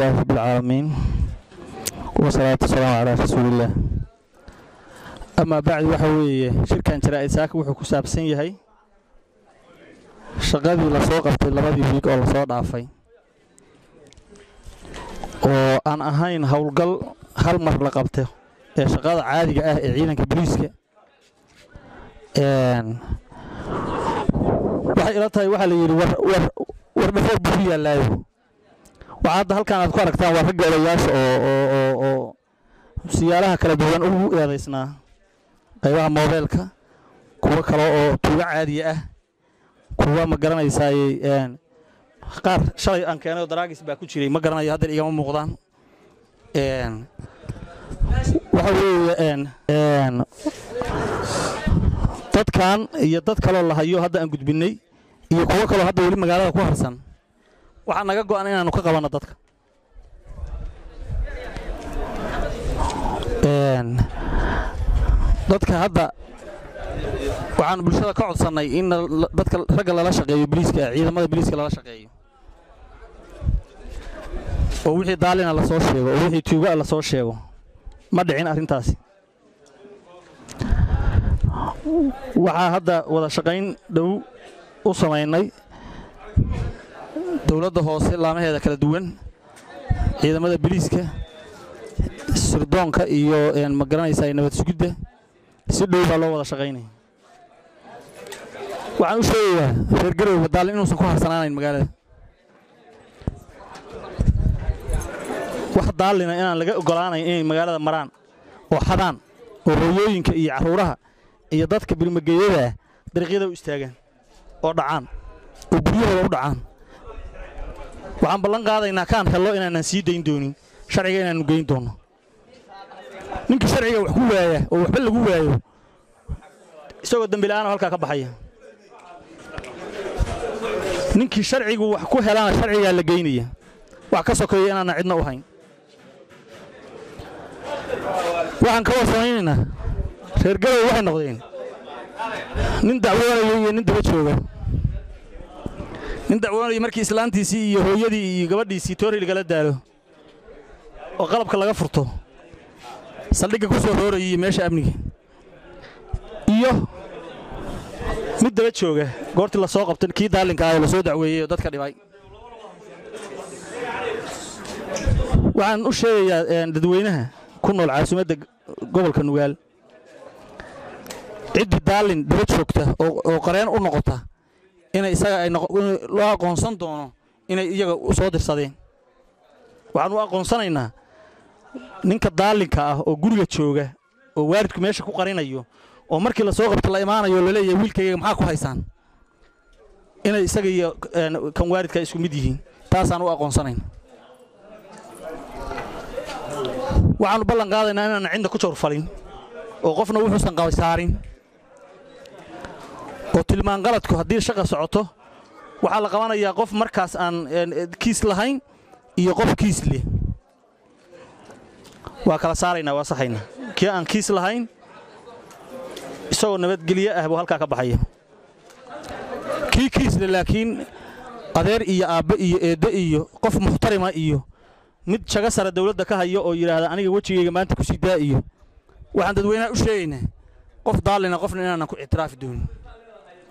لله رب العالمين والصلاة والسلام على رسول الله. أما بعد وحوي شركة جرائساك وحكو سابسين يهي شغابي لسوق افتلابي بيك أو لسوق عفاي وأنا أهين هولقل هالمر لقبته شغال عادي عينك بليسك waxay ila tahay waxa la yiri war ma fog biyo laayo waxa hadda halkaan aad ku aragtaan waa rag odayaas oo siyaaraha kala duwan ugu eedaysnaa qaybaha mobilka kuwa kale oo tuuga caadi ah kuwa ma garanaysaa qaar shalay aan keenay daraagis baa ku jiray ma garanayo hadda igama muuqdaan waxa weeyaan dadkan iyo dad kale lahayo hadda aan gudbinay iyo kuwa kale hadda wali magaalada ku harsan waxa naga go'an inaanu ka qabano dadka dadka hadda waxaan bulshada ka codsanay in dadka ragga lala shaqeeyo booliiska ciidamada booliiska lala shaqeeyo oo wixii daalina la soo sheego oo wixii tuuga la soo sheego ma dhicin arintaasi waxaa hadda wada shaqayn dhow u sameeynay dawladda hoose laamaheeda kala duwan ciidamada booliiska sirdoonka iyo aan ma garanaysaa nabad sugidda si dhow baa loo wada shaqaynay waxaan u sheegayaa reer Galowga daalin inuusan ku harsanaanin magaalada wax daalina inaan laga ogolaanayn inay magaalada maraan oo xadaan oo rooyooyinka iyo caruuraha iyo dadka bilmagayada dariiqada u istaagan oo dhacaan oo biyaha u dhacaan waxaan ballan qaadaynaa kaan hello inaan sii deyn doonin sharciga inaan geyn doono ninka sharciga wax ku waaya oo waxba lagu waayo isagoo dambilaan halka ka baxaya ninka sharciga wax ku helaan sharciga la geynaya wax ka sokeeyo inaan cidna u hayn waxaan ka warsameynaa reer Galowga waxay noqdeen nin dacwoonayo nin daba jooga nin dacwoonayo markii islaantiisii iyo hooyadii iyo gabadhiisii toori laga daalo oo qalabka laga furto saldhiga ku soo roorayay meesha amniga iyo mid daba jooga goorti la soo qabtay kii daalinka ay la soo dacweeyay dadka dhibay waxaan u sheegayaa dadweynaha ku nool caasimadda gobolka Nugaal cidii daalin daba joogta oo qareen u noqota inay isaga ay loo aqoonsan doono inay iyaga soo dirsadeen waxaan u aqoonsanaynaa ninka daalinka ah oo guriga jooga oo waalidku meesha ku qarinayo oo markii la soo qabto la imaanayo la leeyahay wiilkayga maxaa ku haysaan inay isaga iyo kan waalidka isku mid yihiin taas aan u aqoonsanaynaa waxaan ballan qaadaynaa inaan cinda ku joor falin oo qofna wuxuu san qabi saarin oo tilmaan qaladku hadii shaqo socoto waxa la qabanayaa qof markaas aan kiis lahayn iyo qof kiis leh waa kala saarayna waa saxayna kii aan kiis lahayn isagoo nabadgeliye ah buu halka ka baxaya kii kiis leh laakiin adeer iyo aabba iyo eedo iyo qof muxtarima iyo mid jaga sare dawladda ka hayo oo yiraahdo aniga wajigayga maanta ku sidaa iyo waxaan dadweynaha u sheegaynaa qof daalina qofna inaan ku ixtiraafi doonin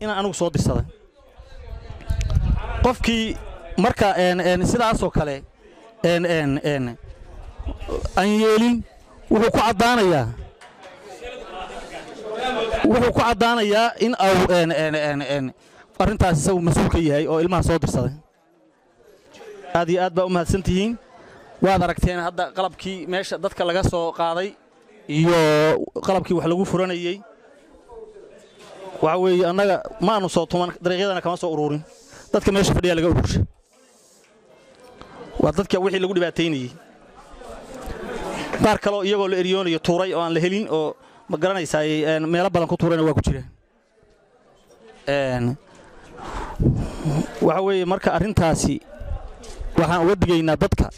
in aan ugu soo dirsaday qofkii marka sidaas oo kale aan yeelin wuxuu ku cadaanayaa in uu arintaas isagu mas'uul ka yahay oo ilmaha soo dirsaday aad iyo aad baa u mahadsantihiin waad aragteen hadda qalabkii meesha dadka laga soo qaaday iyo qalabkii wax lagu furanayay waxa weey anaga ma aanu soo tuman dariiqadana kama soo ururin dadka meesha fadhiya laga ururshay waa dadka wixii lagu dhibaataynayay qaar kale iyagoo la eriyoonayo tuuray oo aan la helin oo ma garanaysaa meelo badan ku tuurayna waa ku jireen waxa weeye marka arintaasi waxaan uga digaynaa dadka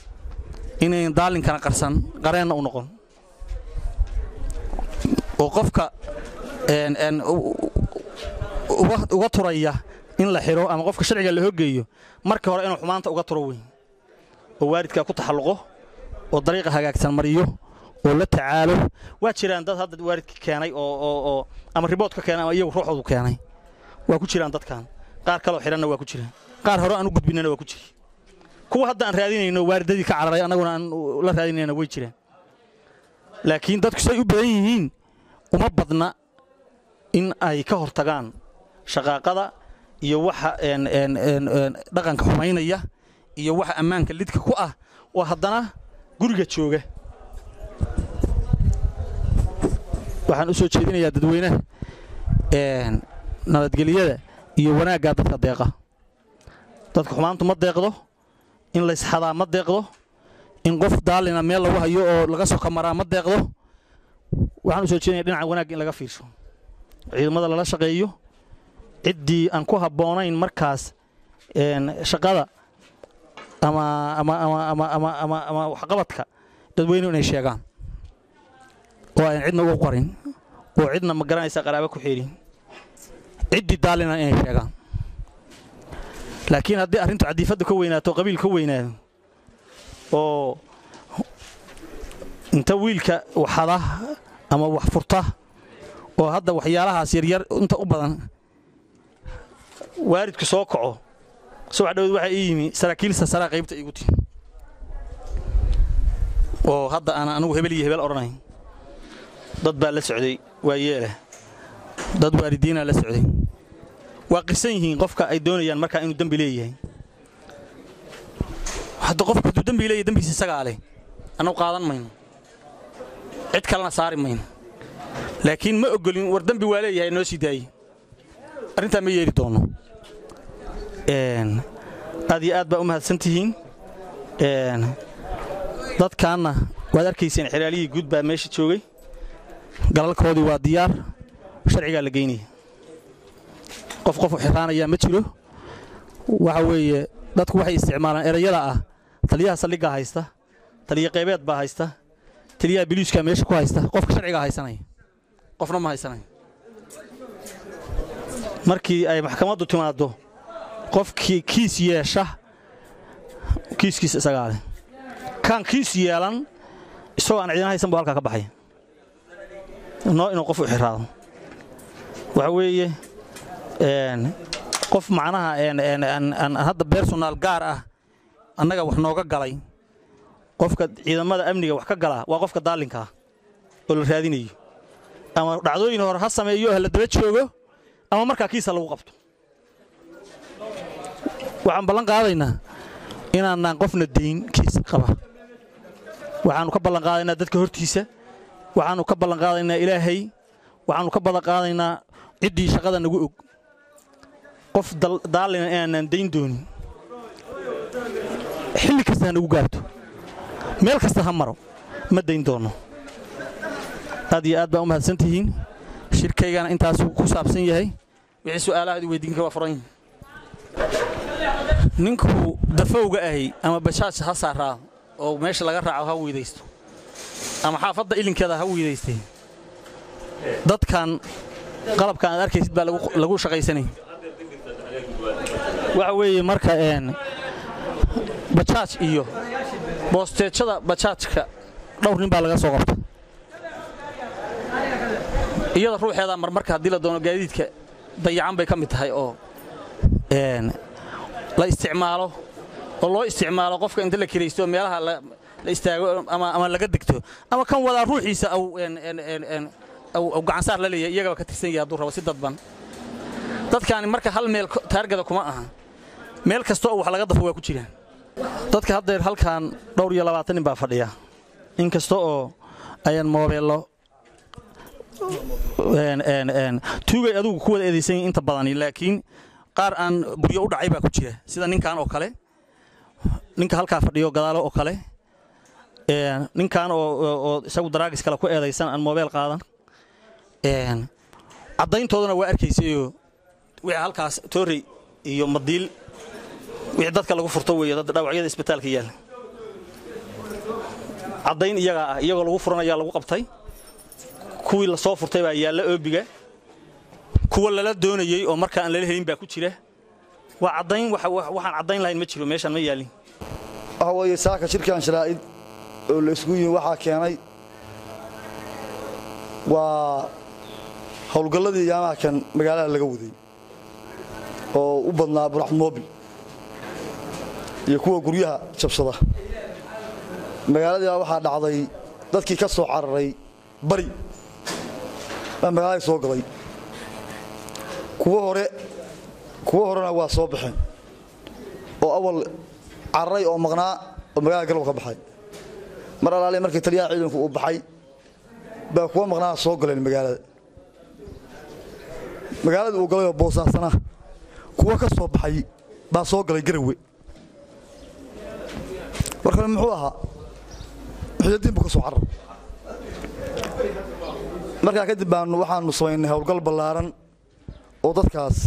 inay daalinkan qarsan qareen u noqon oo qofka uga turaya in la xiro ama qofka sharciga la hoggeeyo marka hore inuu xumaanta uga turo weyn oo waaridka ku taxalluqo oo dariiqa hagaagsan mariyo oo la tacaalo waa jiraan dad hadda waaridka keenay oo ama reportka keenay ama iyagu ruuxoodu keenay waa ku jiraan dadkan qaar kale oo xiranna waa ku jiraan qaar hore aan u gudbinayna waa ku jiri kuwa hadda aan raadinayno waaridadii ka cararay anaguna aan la raadinayna way jiraan laakiin dadku say u badan yihiin uma badna in ay ka hortagaan shaqaaqada iyo waxa dhaqanka xumaynaya iyo waxa amaanka lidka ku ah oo haddana guriga jooga waxaan u soo jeedinayaa dadweynaha nabadgeliyada iyo wanaagga dadka deeqa dadka xumaanta ma deeqdo in la isxadaa ma deeqdo in qof daalina meel lagu hayo oo laga soo kamaraa ma deeqdo waxaan u soo jeedinayaa dhinaca wanaagga in laga fiirsho ciidamada la shaqeeyo ciidii aan ku haboonayn markaas shaqada ama waxqabadka dadweynuhu inay sheegaan oo aan cidna ugu qorin oo cidna ma garanaysa qaraabo ku xirin ciidii daalina inay sheegaan laakiin haddii arintu cadiifada ka weynaato qabiil ka weynaado oo inta wiilka waxada ama wax furta oo hadda waxyaalahaas yar yar inta u badan وارد كسوقه سوى عدود واحد إيمي سراكيل سرا قيبته يقطي وهذا أنا وهبلي هبل أرناي ضد بال السعودي وياه ضد واردين على السعودي وقسينه قفك أيدون يعني مركا إنه دم بليه هذا قفك دم بليه دم بيسسق عليه أنا وقاعدان مين أتكلم صار مين لكن ما أقولين وردم بوالي يعني نوسي داي أنت ما يريد دونه هذه أدب أمها سنتين ضد كأنه وهذا كيسين حرالي جود بمشي تشوي قال لك هذه وديار شرعي قال لقيني قف حران أيام متشلو وهو ضد واحد استعمارا إريلا تليها سلقة هايستا تليها قيبات بهايستا تليها بليش كمشي كويستا قف شرعي قال هايسناي قف نم هايسناي markii ay maxkamaddu timaado qofkii kiis yeesha kiiskiis isagaale kan kiis yeelan isoo aan ciidan haysan baa halka ka baxay noo inuu qof u xiraado waxa weeye qof macnaha hadda personal gaar ah annaga wax nooga galay qofka ciidamada amniga wax ka gala waa qofka daalinka oo la raadinayo ama dhacdooyin hore ha sameeyo la daba joogo أما مركا كيس لو قبض وعن بلنق علينا إن نقفنا الدين كيس قبه وعن كبلنق علينا دتك هرتيسة وعن كبلنق علينا إلهي وعن كبلنق علينا عدي شغلة نقول قف دالنا إن دين دون حل كستان وقاته ملك استهمره ما دين دونه هذه أدب أمها سنتين شركة أنا أنت أسوق سابسين ياهي ويعيشوا آلاء ويدين كوافرين ننكو دفوق أهي أما بشاش حصارة أو ماشي لقرة على هو يديستو أما حافظ إلين كذا هو يديستي ضد كان قلب كان أركي سيد بلغو شقي سني وعوي مركا إن بشاش إيوه بوستة شذا بشاش كا لو نبالغ صغرت iyada ruuxi hada marmarka hadii la doono gaadiidka dayacan bay kamid tahay oo la isticmaalo oo loo isticmaalo qofka inta la kireysto meelaha la istaago ama laga digto ama kan wada ruuxiisa aw gacan saar la leeyahay iyaga ka tirsan yahay duraba si dadban dadkaani marka hal meel taargada kuma aha meel kasto wax laga dafo waa ku jiraan dadka hadda halkan 22 nin baa fadhiya inkasto oo ayan moobeelo توجد أدوق قوة إدريسين أنت بداني لكن قارن بريود عيبة كتير. سيدا نين كان أكله، نين كهال كافر ديو قداله أكله. ninkan oo isagu daraagiis kala ku eedaysan aan mobile qaadan cadayntoodana waa arkaysay waxa halkaas toori iyo madiil wixii dadka lagu furto weeyo dad dhawacyada isbitaalka yaal cadayn iyaga ah iyagoo lagu furanaya lagu qabtay kuwi la soo furtay baa yaala oobiga kuwa la doonayay oo marka aan la helin baa ku jira waa cadayn waxaan cadayn lahayn ma jiro meeshan ma yaalin ahooyo saaka shirkan sharaa'id oo la isku yiin waxa keenay waa hawlgaladii yaamaha kan magaalada laga waday oo u badnaa Abdulrahman Mobil iyo kuwa guryaha jabsada magaalada waxa dhacday dadkii ka soo cararay bari baan magaalada soo galay kuwa horena waa soo baxeen oo awal cararay oo maqnaa oo magaalada galab ka baxay mar alaale markii taliyaha ciidanku u baxay baa kuwa maqnaa soo galeen magaalada uu galay boosaasana kuwa ka soo baxay baa soo galay garawe warkan muxuu aha xididin buu soo carar marka ka dib baan waxaanu sameeynay hawlgal ballaaran oo dadkaas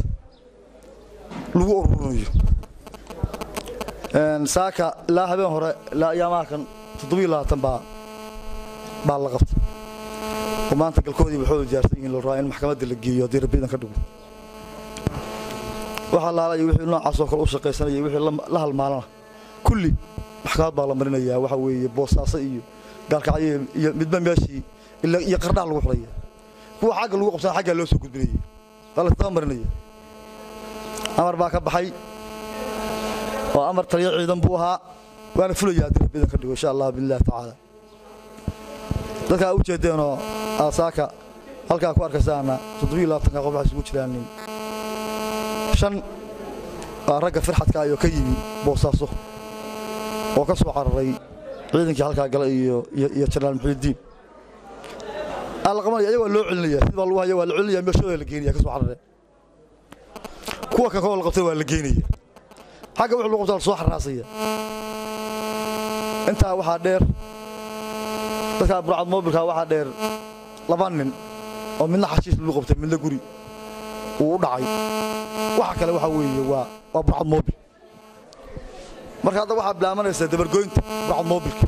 lagu ururiyo saaka la habeen hore la yaamaha kan 27 baa la qabtay maanta galkoodii wuxuu jaarsay in loo raayin maxkamadda la geeyo hadii rabbiidan ka dhigo waxa la laayo wixii noocaas oo kale u shaqeysanayay wixii la halmaalana kulli maxkaad baa la marinaya waxa weeye boosaas iyo galkacay iyo midba meeshii ila iyo qardaal lagu xulaya kuwa xaq lagu qabsan xaq loo soo gudbinayay qala taa marinaya amar baa ka baxay oo amar taliyo ciidan buu ahaa waana fulaya hadii rabbiidan ka dhigo insha Allah billaah ta'ala dadka u jeedano asaka halka ku arkaysana 27 qof waxa isku jiraan shan raga farxadka ayo ka yimi boosaaso oo ka soo cararay ciidankii halka galay iyo jaraal Muhiidiin alqamar ayaga loo cilinaya sidoo loo hayo waa la cilinaya meeshooda la geeyay ka soo cararay kuwa ka koob qabtay waa la geeyay xaga wuxuu loo qabtaa soo xaraasaya inta waxa dheer dadka Abdulrahman Mobilka waxa dheer laban nin oo midna xashiis lagu qabtay midna guri uu dhacay waxa kale waxa weeye waa Abdulrahman Mobil marka hadda waxa blaamanaysa dabargoynta Abdulrahman Mobilka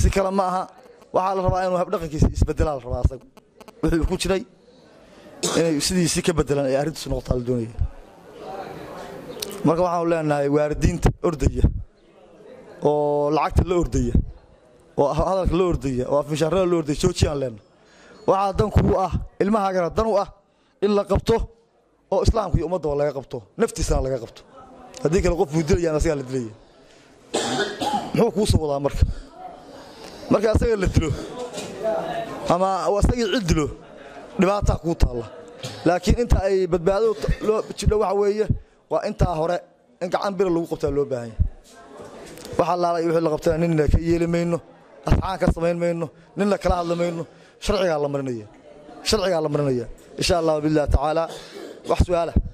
si kala maaha waxa la rabaa inuu hab dhaqankiisa isbedelaal rabaa asagu wuxuu ku jiray sidii si ka bedelan ay arintu noqoto la doonayo marka waxaan leenahay waardiinta ordaya oo lacagta la ordaya oo hadalka la ordaya oo afisharada la ordaya joojiyan leen waxa dan ku ah ilmaha gaar dan u ah in la qabto oo islaamku iyo ummadda laga qabto naftiisa laga qabto hadii kale qof mudilaya asaga la dilay noo ku soo wada marka asaga la dilo ama asaga cidlo dhibaato ku taala laakiin inta ay badbaado loo jidho waxa weeye waa inta hore in gacan bir lagu qabto loo baahan yahay waxa la wixii la qabtay ninna ka yeelimayno asxaan ka sameeymayno ninna kala hadlamayno sharciga la marinaya insha Allah billaah ta'ala wax su'aalaha